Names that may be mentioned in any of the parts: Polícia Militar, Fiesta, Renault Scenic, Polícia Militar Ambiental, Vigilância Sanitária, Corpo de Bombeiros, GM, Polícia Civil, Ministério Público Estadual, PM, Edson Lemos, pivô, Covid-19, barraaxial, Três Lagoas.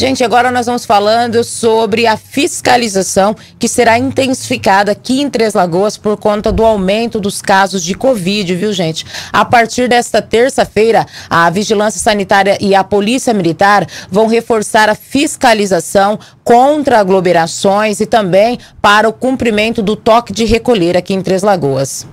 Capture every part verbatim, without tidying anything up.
Gente, agora nós vamos falando sobre a fiscalização que será intensificada aqui em Três Lagoas por conta do aumento dos casos de Covid, viu, gente? A partir desta terça-feira, a Vigilância Sanitária e a Polícia Militar vão reforçar a fiscalização contra aglomerações e também para o cumprimento do toque de recolher aqui em Três Lagoas.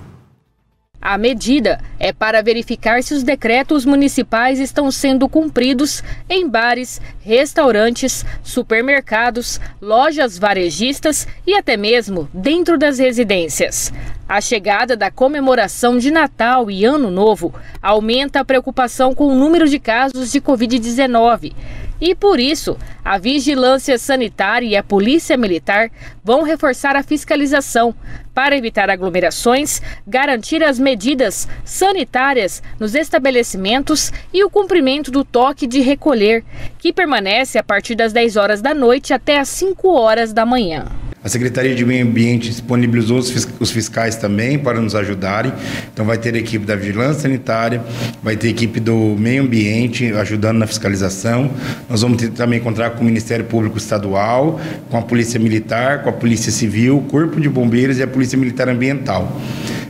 A medida é para verificar se os decretos municipais estão sendo cumpridos em bares, restaurantes, supermercados, lojas varejistas e até mesmo dentro das residências. A chegada da comemoração de Natal e Ano Novo aumenta a preocupação com o número de casos de Covid dezenove. E por isso, a Vigilância Sanitária e a Polícia Militar vão reforçar a fiscalização para evitar aglomerações, garantir as medidas sanitárias nos estabelecimentos e o cumprimento do toque de recolher, que permanece a partir das dez horas da noite até as cinco horas da manhã. A Secretaria de Meio Ambiente disponibilizou os fiscais também para nos ajudarem. Então vai ter a equipe da Vigilância Sanitária, vai ter a equipe do Meio Ambiente ajudando na fiscalização. Nós vamos ter, também encontrar com o Ministério Público Estadual, com a Polícia Militar, com a Polícia Civil, o Corpo de Bombeiros e a Polícia Militar Ambiental.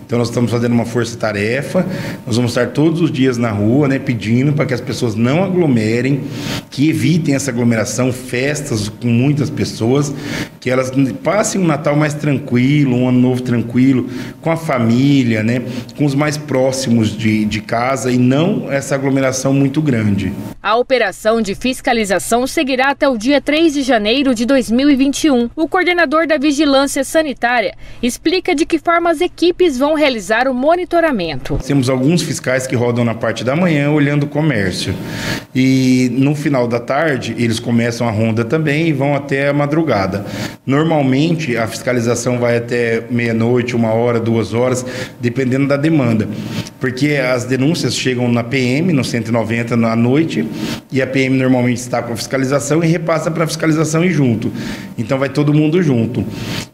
Então nós estamos fazendo uma força-tarefa, nós vamos estar todos os dias na rua, né, pedindo para que as pessoas não aglomerem, que evitem essa aglomeração, festas com muitas pessoas, que elas passem um Natal mais tranquilo, um Ano Novo tranquilo, com a família, né, com os mais próximos de, de casa e não essa aglomeração muito grande. A operação de fiscalização seguirá até o dia três de janeiro de dois mil e vinte e um. O coordenador da Vigilância Sanitária explica de que forma as equipes vão realizar o monitoramento. Temos alguns fiscais que rodam na parte da manhã olhando o comércio e no final da tarde eles começam a ronda também e vão até a madrugada. Normalmente a fiscalização vai até meia-noite, uma hora, duas horas, dependendo da demanda, porque as denúncias chegam na P M, no cento e noventa na noite, e a P M normalmente está com a fiscalização e repassa para a fiscalização e junto. Então vai todo mundo junto.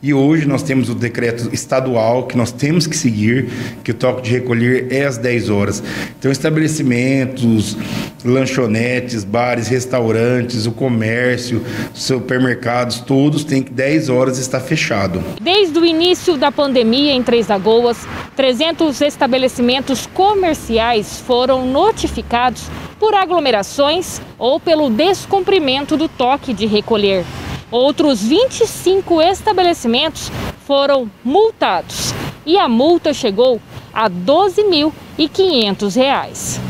E hoje nós temos o decreto estadual que nós temos que seguir, que o toque de recolher é às dez horas. Então estabelecimentos, lanchonetes, bares, restaurantes, o comércio, supermercados, todos têm que dez horas estar fechado. Desde o início da pandemia em Três Lagoas, trezentos estabelecimentos comerciais foram notificados por aglomerações ou pelo descumprimento do toque de recolher. Outros vinte e cinco estabelecimentos foram multados e a multa chegou a doze mil e quinhentos reais.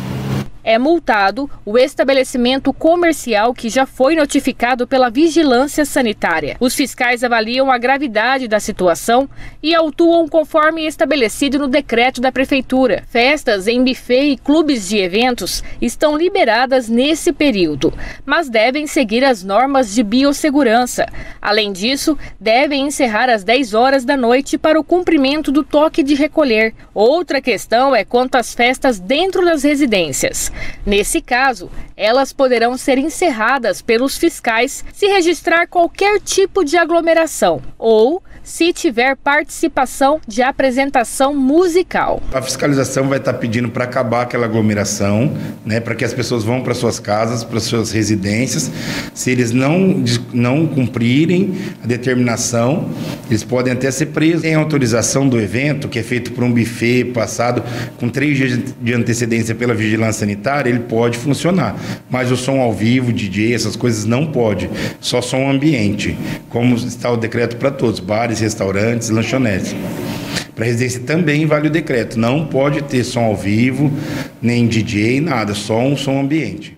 É multado o estabelecimento comercial que já foi notificado pela Vigilância Sanitária. Os fiscais avaliam a gravidade da situação e autuam conforme estabelecido no decreto da Prefeitura. Festas em buffet e clubes de eventos estão liberadas nesse período, mas devem seguir as normas de biossegurança. Além disso, devem encerrar às dez horas da noite para o cumprimento do toque de recolher. Outra questão é quanto às festas dentro das residências. Nesse caso, elas poderão ser encerradas pelos fiscais se registrar qualquer tipo de aglomeração ou se tiver participação de apresentação musical. A fiscalização vai estar pedindo para acabar aquela aglomeração, né, para que as pessoas vão para suas casas, para suas residências. Se eles não, não cumprirem a determinação, eles podem até ser presos. Tem autorização do evento, que é feito por um buffet passado com três dias de antecedência pela Vigilância Sanitária, ele pode funcionar. Mas o som ao vivo, D J, essas coisas não pode. Só som ambiente, como está o decreto para todos, bares, restaurantes, lanchonetes. Para residência também vale o decreto, não pode ter som ao vivo, nem D J, nada, só um som ambiente.